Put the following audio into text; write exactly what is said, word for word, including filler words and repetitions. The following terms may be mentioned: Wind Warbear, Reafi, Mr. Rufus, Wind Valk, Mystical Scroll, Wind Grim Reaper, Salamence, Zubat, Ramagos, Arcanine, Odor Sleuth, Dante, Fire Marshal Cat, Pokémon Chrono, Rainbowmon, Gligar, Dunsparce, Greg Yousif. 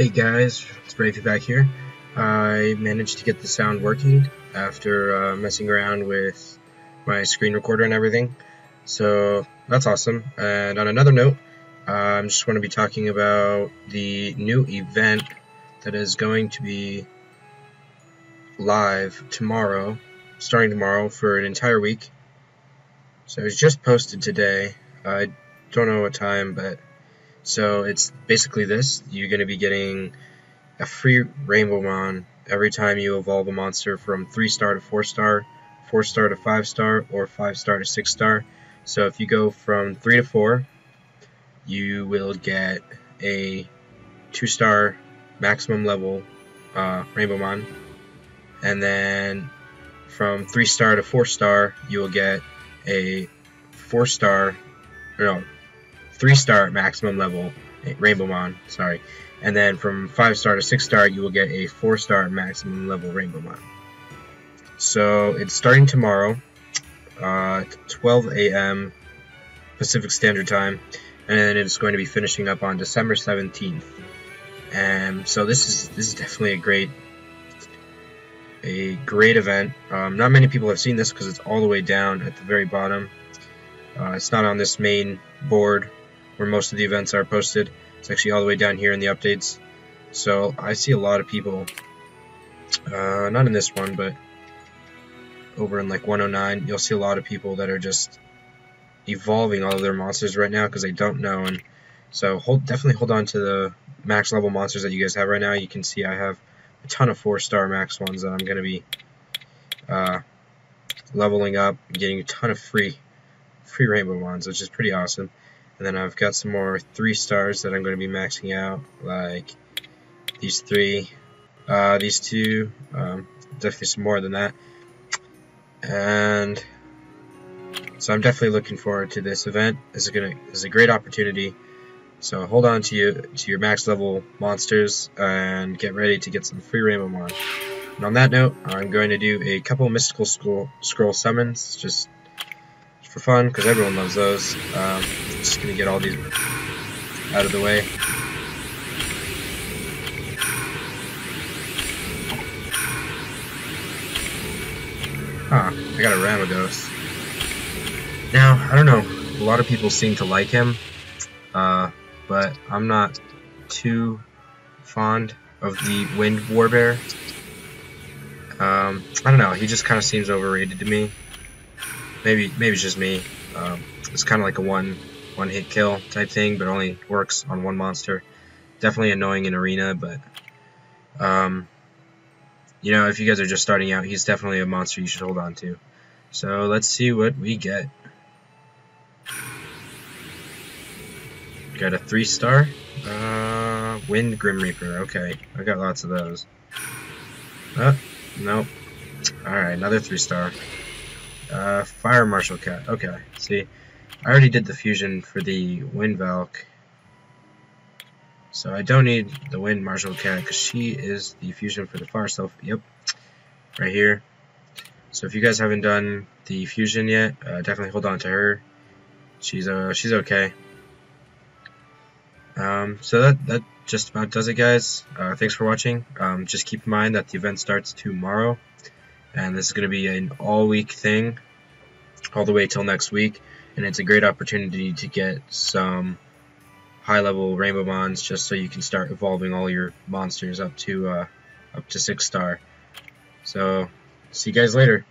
Hey guys, it's Reafi back here. I managed to get the sound working after uh, messing around with my screen recorder and everything, so that's awesome. And on another note, uh, I'm just going to be talking about the new event that is going to be live tomorrow, starting tomorrow for an entire week. So it's just posted today. I don't know what time, but so it's basically this: you're going to be getting a free Rainbowmon every time you evolve a monster from three star to four star, four star to five star, or five star to six star. So if you go from three to four, you will get a two star maximum level uh, Rainbowmon. And then from three star to four star, you will get a four star, no, three star maximum level Rainbowmon, sorry. And then from five star to six star, you will get a four star maximum level Rainbowmon. So it's starting tomorrow uh, at twelve A M Pacific Standard Time, and it's going to be finishing up on December seventeenth. And so this is this is definitely a great a great event. Um, not many people have seen this because it's all the way down at the very bottom. Uh, it's not on this main board where most of the events are posted. It's actually all the way down here in the updates. So I see a lot of people, uh, not in this one, but over in like one oh nine, you'll see a lot of people that are just evolving all of their monsters right now because they don't know. And so hold, definitely hold on to the max level monsters that you guys have right now. You can see I have a ton of four star max ones that I'm going to be uh, leveling up, getting a ton of free free Rainbowmons, which is pretty awesome. And then I've got some more three stars that I'm going to be maxing out, like these three, uh, these two, um, definitely some more than that. And so I'm definitely looking forward to this event. This is gonna this is a great opportunity. So hold on to you to your max level monsters and get ready to get some free Rainbowmon. And on that note, I'm going to do a couple Mystical Scroll Scroll summons, just for fun, because everyone loves those. Um, just gonna get all these out of the way. Huh, I got a Ramagos. Now, I don't know, a lot of people seem to like him, uh, but I'm not too fond of the Wind Warbear. Um, I don't know, he just kind of seems overrated to me. Maybe maybe it's just me. Um, it's kind of like a one one hit kill type thing, but only works on one monster. Definitely annoying in arena, but um, you know, if you guys are just starting out, he's definitely a monster you should hold on to. So let's see what we get. Got a three star uh, Wind Grim Reaper. Okay, I got lots of those. Oh, nope. All right, another three star. Uh, Fire Marshal Cat. Okay, see, I already did the fusion for the Wind Valk, so I don't need the Wind Marshal Cat because she is the fusion for the Fire Self. Yep, right here. So if you guys haven't done the fusion yet, uh, definitely hold on to her. She's uh she's okay. Um, so that that just about does it, guys. Uh, thanks for watching. Um, just keep in mind that the event starts tomorrow. And this is going to be an all-week thing, all the way till next week. And it's a great opportunity to get some high-level Rainbowmons, just so you can start evolving all your monsters up to uh, up to six star. So, see you guys later.